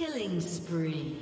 Killing spree.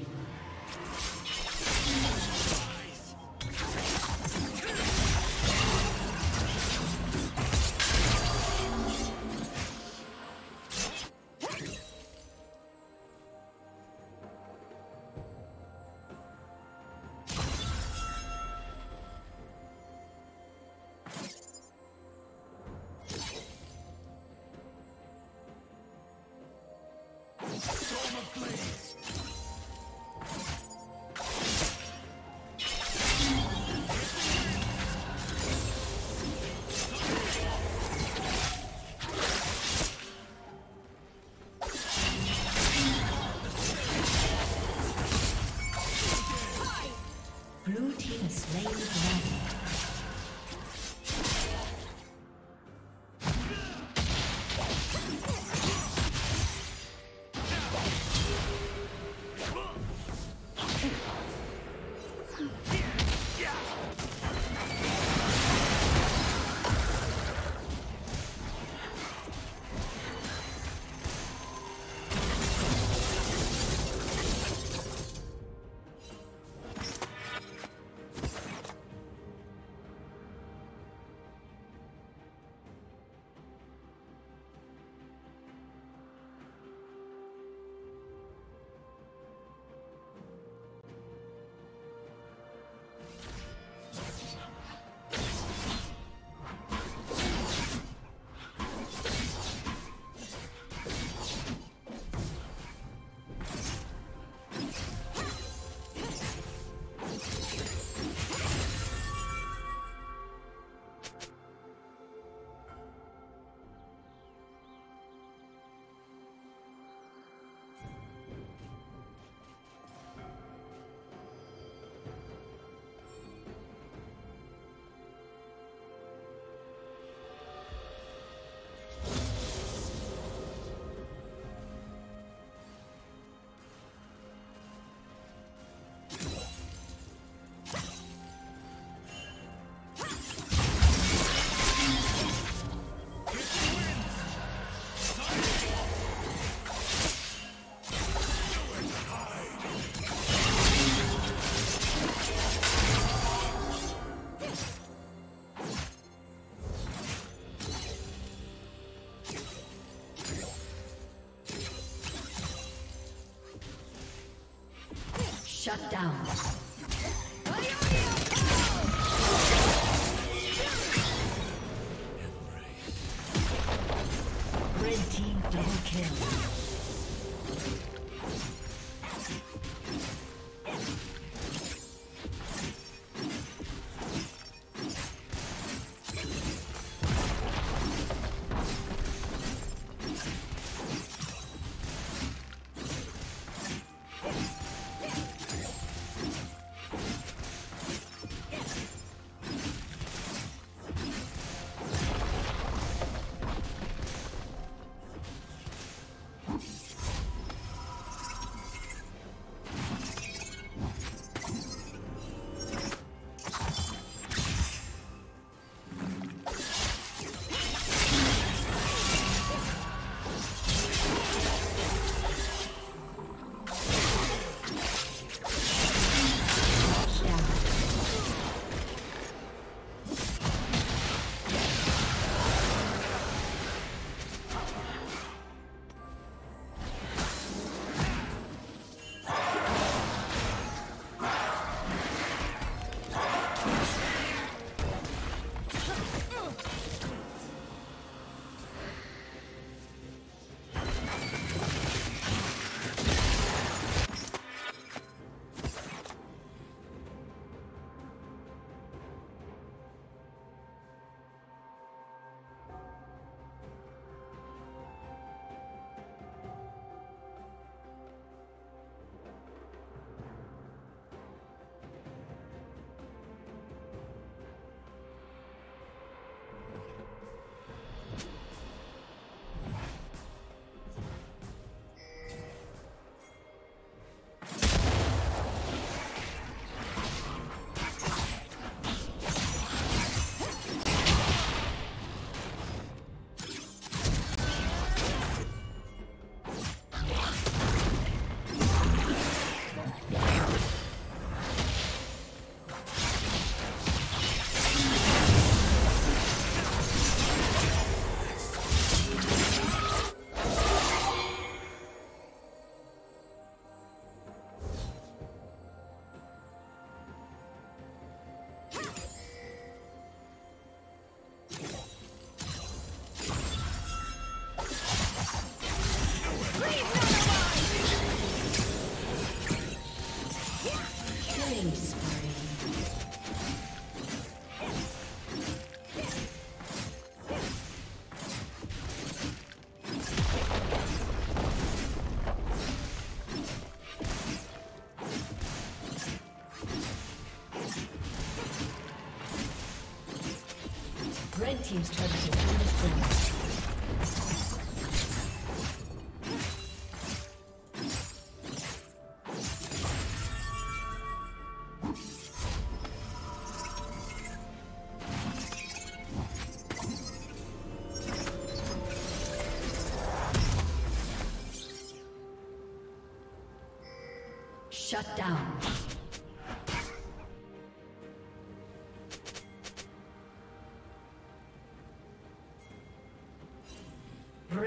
Shut down. Red team double kill. team's turret has been destroyed. Shut down.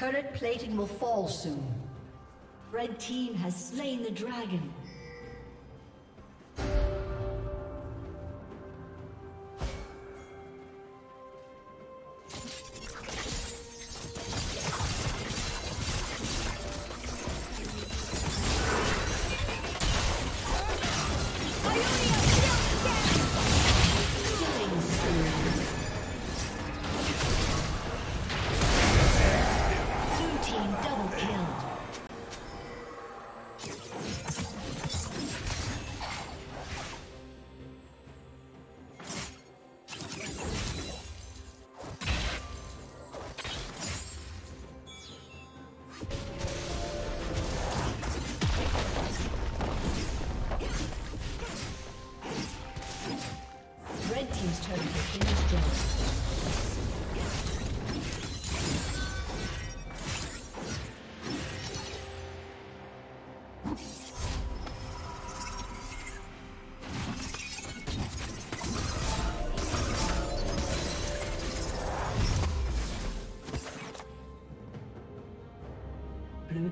Turret plating will fall soon. Red team has slain the dragon. Blue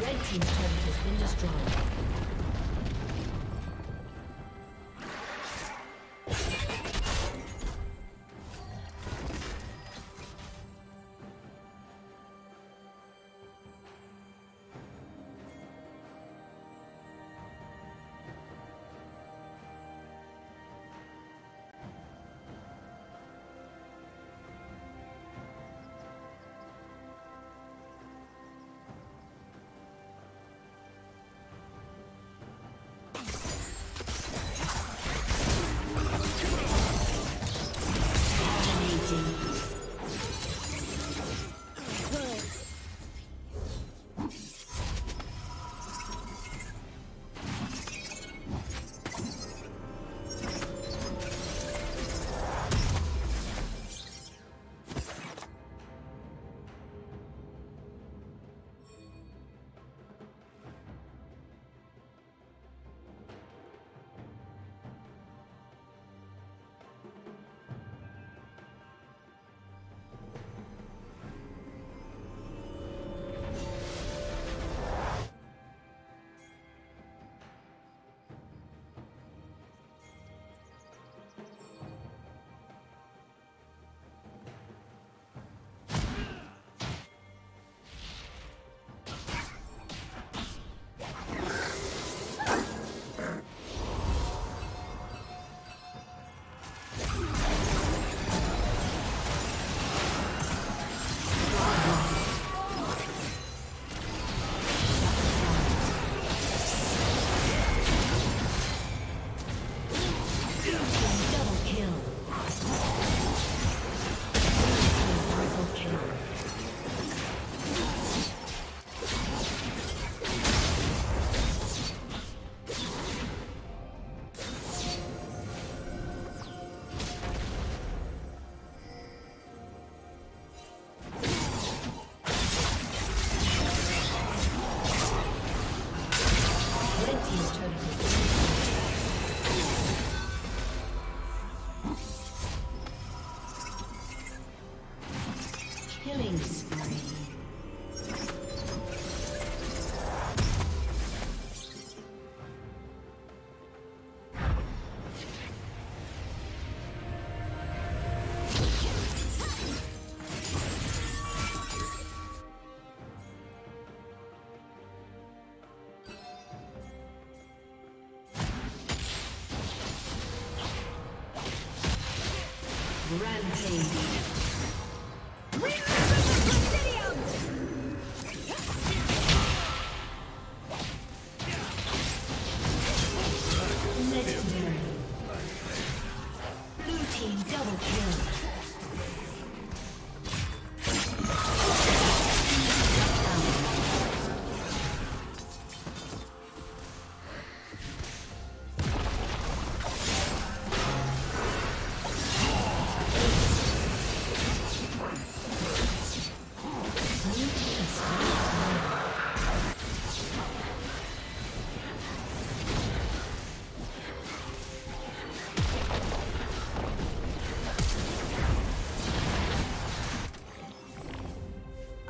Red team's turret has been destroyed. Rampage.